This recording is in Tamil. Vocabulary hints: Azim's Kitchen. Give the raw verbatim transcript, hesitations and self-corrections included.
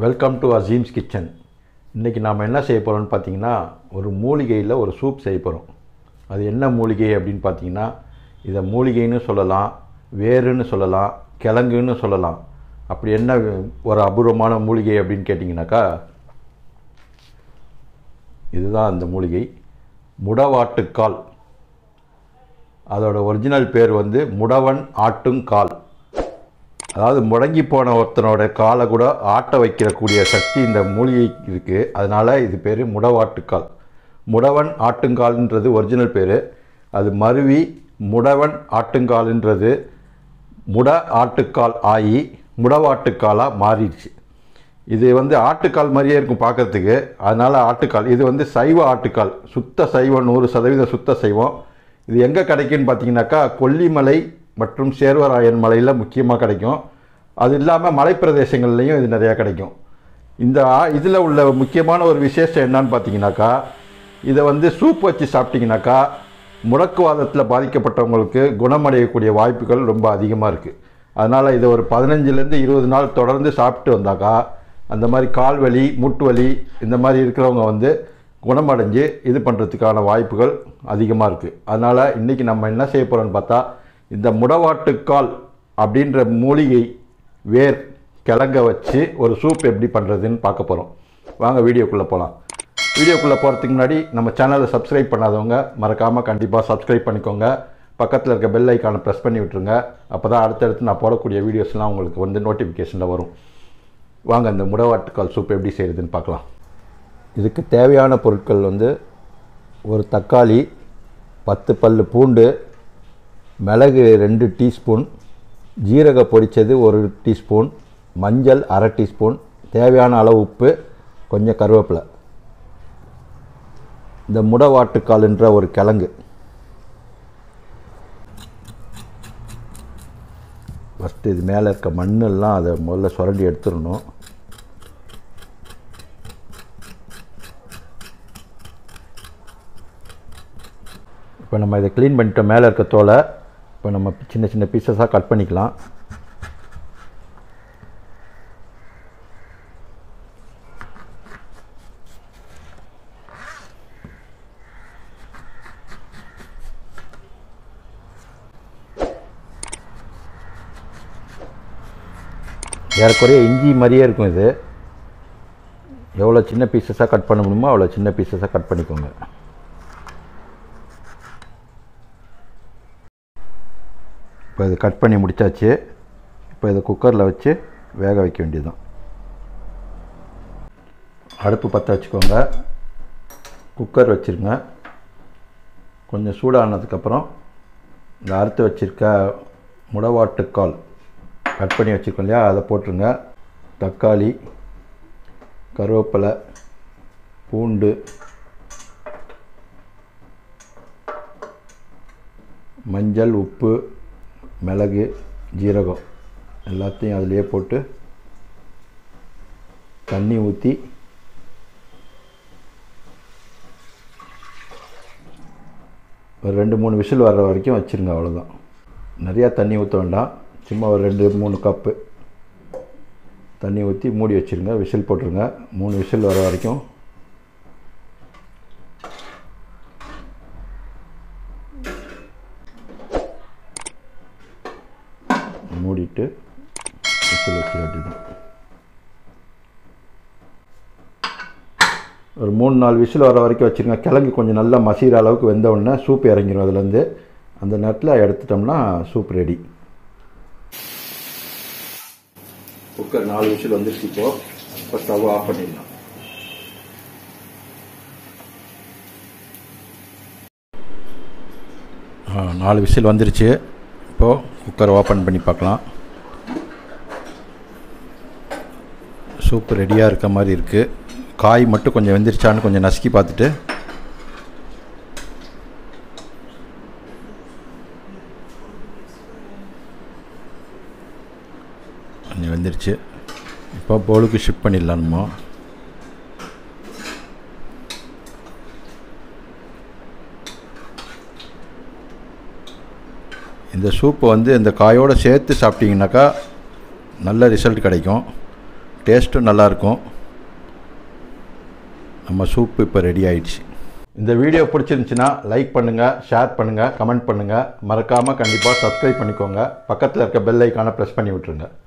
Welcome to Azim's Kitchen. இன்னைக்கு நாம என்ன செய்ய போறோம்னு பாத்தீங்கன்னா ஒரு மூலிகையில ஒரு சூப் செய்ய போறோம். அது என்ன மூலிகை அப்படினு பாத்தீங்கன்னா இத மூலிகைன்னு சொல்லலாம், வேர்னு சொல்லலாம், கிழங்குன்னு சொல்லலாம். அப்படி என்ன ஒரு அபூர்வமான மூலிகை அப்படினு கேட்டிங்கனாக்கா இதுதான் அந்த மூலிகை முடவாட்டுக்கால். அதோட ஒரிஜினல் பேர் வந்து முடவன் ஆட்டுங்கால். அதாவது முடங்கி போன ஒருத்தனோட காலை கூட ஆட்ட வைக்கிற கூடிய சக்தி இந்த மூலிகைக்கு இருக்குது. அதனால் இது பேர் முடவாட்டுக்கால். முடவன் ஆட்டுங்கால்ன்றது ஒரிஜினல் பேர். அது மருவி முடவன் ஆட்டுங்கால்ன்றது முட ஆட்டுக்கால் ஆகி முடவாட்டுக்காலாக மாறிடுச்சு. இது வந்து ஆட்டுக்கால் மாதிரியே இருக்கும் பார்க்குறதுக்கு, அதனால் ஆட்டுக்கால். இது வந்து சைவ ஆட்டுக்கால், சுத்த சைவம், நூறு சதவீதம் சுத்த சைவம். இது எங்கே கிடைக்குன்னு பார்த்தீங்கன்னாக்கா கொல்லிமலை மற்றும் சேர்வராயன் மலையில் முக்கியமாக கிடைக்கும். அது இல்லாமல் மலைப்பிரதேசங்கள்லேயும் இது நிறையா கிடைக்கும். இந்த இதில் உள்ள முக்கியமான ஒரு விசேஷம் என்னான்னு பார்த்தீங்கன்னாக்கா இதை வந்து சூப் வச்சு சாப்பிட்டிங்கனாக்கா முடக்குவாதத்தில் பாதிக்கப்பட்டவங்களுக்கு குணமடையக்கூடிய வாய்ப்புகள் ரொம்ப அதிகமாக இருக்குது. அதனால் இதை ஒரு பதினஞ்சுலேருந்து இருபது நாள் தொடர்ந்து சாப்பிட்டு வந்தாக்கா அந்த மாதிரி கால்வலி, மூட்டு வலி இந்த மாதிரி இருக்கிறவங்க வந்து குணமடைஞ்சு இது பண்ணுறதுக்கான வாய்ப்புகள் அதிகமாக இருக்குது. அதனால் இன்றைக்கி நம்ம என்ன செய்ய போகிறோன்னு பார்த்தா இந்த முடவாட்டுக்கால் அப்படின்ற மூலிகை வேர் கிழங்க வச்சு ஒரு சூப் எப்படி பண்ணுறதுன்னு பார்க்க போகிறோம். வாங்க வீடியோக்குள்ளே போகலாம். வீடியோக்குள்ளே போகிறதுக்கு முன்னாடி நம்ம சேனலை சப்ஸ்கிரைப் பண்ணாதவங்க மறக்காமல் கண்டிப்பாக சப்ஸ்கிரைப் பண்ணிக்கோங்க. பக்கத்தில் இருக்க பெல் ஐக்கானை ப்ரெஸ் பண்ணி விட்டுருங்க. அப்போ தான் அடுத்தடுத்து நான் போடக்கூடிய வீடியோஸ்லாம் உங்களுக்கு வந்து நோட்டிஃபிகேஷனில் வரும். வாங்க இந்த முடவாட்டுக்கால் சூப் எப்படி செய்கிறதுன்னு பார்க்கலாம். இதுக்கு தேவையான பொருட்கள் வந்து ஒரு தக்காளி, பத்து பல் பூண்டு, மிளகு ரெண்டு டீஸ்பூன், ஜீரக பொடித்தது ஒரு டீஸ்பூன், மஞ்சள் அரை டீஸ்பூன், தேவையான அளவு உப்பு, கொஞ்சம் கருவேப்பிலை. இந்த முடவாட்டுக்கால்ன்ற ஒரு கிழங்கு ஃபஸ்ட்டு இது மேலே இருக்க மண்ணெல்லாம் அதை முதல்ல சுரண்டி எடுத்துடணும். இப்போ நம்ம இதை க்ளீன் பண்ணிட்டோம். மேலே இருக்க தோலை இப்போ நம்ம சின்ன சின்ன பீசஸாக கட் பண்ணிக்கலாம். ஏறக்குறைய இஞ்சி மாதிரியே இருக்கும் இது. எவ்வளோ சின்ன பீசஸாக கட் பண்ண முடியுமோ அவ்வளோ சின்ன பீசஸாக கட் பண்ணிக்கோங்க. இப்போ இது கட் பண்ணி முடித்தாச்சு. இப்போ இதை குக்கரில் வச்சு வேக வைக்க வேண்டியதுதான். அடுப்பு பற்ற வச்சுக்கோங்க. குக்கர் வச்சுருங்க. கொஞ்சம் சூடானதுக்கப்புறம் இந்த அறுத்து வச்சுருக்க முடவாட்டுக்கால் கட் பண்ணி வச்சுருக்கோம் இல்லையா, அதை போட்டுருங்க. தக்காளி, கருவேப்பிலை, பூண்டு, மஞ்சள், உப்பு, மிளகு, ஜீரகம் எல்லாத்தையும் அதிலே போட்டு தண்ணி ஊற்றி ஒரு ரெண்டு மூணு விசில் வர்ற வரைக்கும் வச்சுருங்க. அவ்வளோதான். நிறையா தண்ணி ஊற்ற வேண்டாம். சும்மா ஒரு ரெண்டு மூணு கப்பு தண்ணி ஊற்றி மூடி வச்சுருங்க. விசில் போட்டுருங்க. மூணு விசில் வர வரைக்கும் மூடிட்டு விசில் வச்சு வேண்டியதான். ஒரு மூணு நாலு விசில் வர வரைக்கும் வச்சுருங்க. கிழங்கு கொஞ்சம் நல்லா மசிகிற அளவுக்கு வெந்தவுடனே சூப் இறங்கிடும். அதுலேருந்து அந்த நேரத்தில் எடுத்துட்டோம்னா சூப் ரெடி. குக்கர் நாலு விசில் வந்துருச்சு. இப்போது இப்போ ஸ்டவ் ஆஃப் பண்ணிடலாம். நாலு விசில் வந்துருச்சு. இப்போது குக்கர் ஓப்பன் பண்ணி பார்க்கலாம். சூப் ரெடியாக இருக்க மாதிரி இருக்குது. காய் மட்டும் கொஞ்சம் வெந்திருச்சான்னு கொஞ்சம் நசுக்கி பார்த்துட்டு கொஞ்சம் வெந்துருச்சு. இப்போ பவுலுக்கு ஷிஃப்ட் பண்ணிடலாம். நம்ம இந்த சூப்பை வந்து இந்த காயோடு சேர்த்து சாப்பிட்டிங்கனாக்கா நல்ல ரிசல்ட் கிடைக்கும். டேஸ்ட்டும் நல்லாயிருக்கும். நம்ம சூப் இப்போ ரெடி ஆகிடுச்சு. இந்த வீடியோ பிடிச்சிருந்துச்சின்னா லைக் பண்ணுங்கள், ஷேர் பண்ணுங்கள், கமெண்ட் பண்ணுங்கள். மறக்காமல் கண்டிப்பாக சப்ஸ்கிரைப் பண்ணிக்கோங்க. பக்கத்தில் இருக்க பெல் ஐக்கானை ப்ரெஸ் பண்ணி விட்டுருங்க.